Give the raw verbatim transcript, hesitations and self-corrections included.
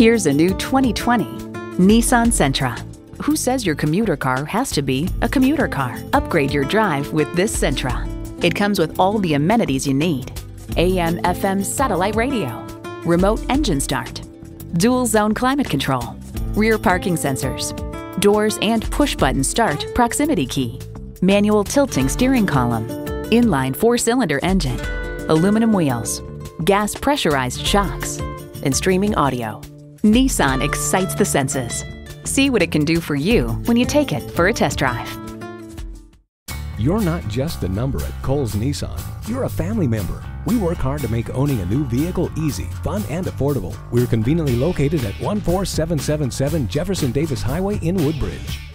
Here's a new twenty twenty Nissan Sentra. Who says your commuter car has to be a commuter car? Upgrade your drive with this Sentra. It comes with all the amenities you need. A M F M satellite radio, remote engine start, dual zone climate control, rear parking sensors, doors and push button start proximity key, manual tilting steering column, inline four cylinder engine, aluminum wheels, gas pressurized shocks, and streaming audio. Nissan excites the senses. See what it can do for you when you take it for a test drive. You're not just a number at Cowles Nissan. You're a family member. We work hard to make owning a new vehicle easy, fun, and affordable. We're conveniently located at one four seven seven seven Jefferson Davis Highway in Woodbridge.